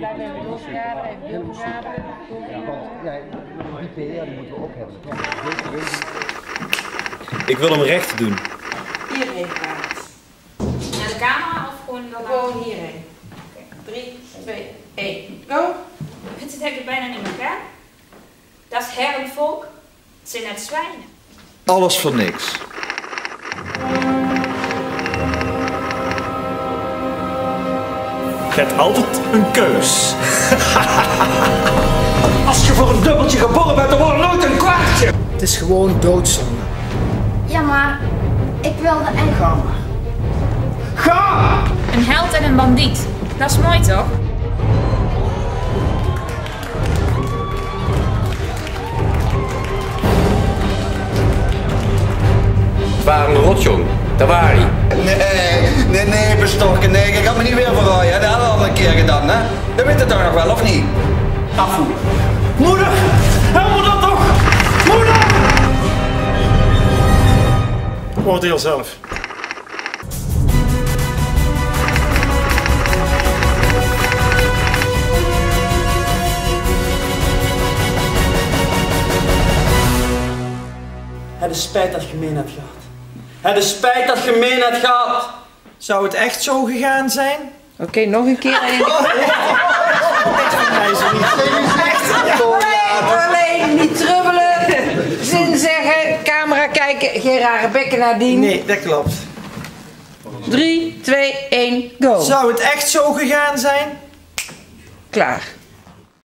Daar ben ik losgeraden, en deelgeraden. Want die PR die moeten we ook hebben. Ik wil hem recht doen. Hierheen praten. Naar de camera of gewoon dan? Gewoon hierheen. 3, 2, 1, go! Het zit eigenlijk bijna niet elkaar. Dat is herrenvolk. Het zijn net zwijnen. Alles voor niks. Je hebt altijd een keus. Als je voor een dubbeltje geboren bent, dan wordt er nooit een kwartje. Het is gewoon doodzonde. Ja, maar ik wilde en ga maar. Ga! Een held en een bandiet. Dat is mooi toch? Het waren een rotjong. Daar was hij. Nee, bestorken. Nee, ik ga me niet weer verraaien. Dat hadden we al een keer gedaan, hè? Dat weet het toch nog wel, of niet? Afvoer. Moeder! Helemaal dat toch! Moeder! Oordeel zelf. Het is spijt dat je meen hebt gehad. Het is spijt dat je meen hebt gehad. Zou het echt zo gegaan zijn? Oké, nog een keer. Echt een meisje niet. Alleen niet trubbelen, zin zeggen, camera kijken, geen rare bekken nadien. Nee, dat klopt. 3, 2, 1, go. Zou het echt zo gegaan zijn? Klaar.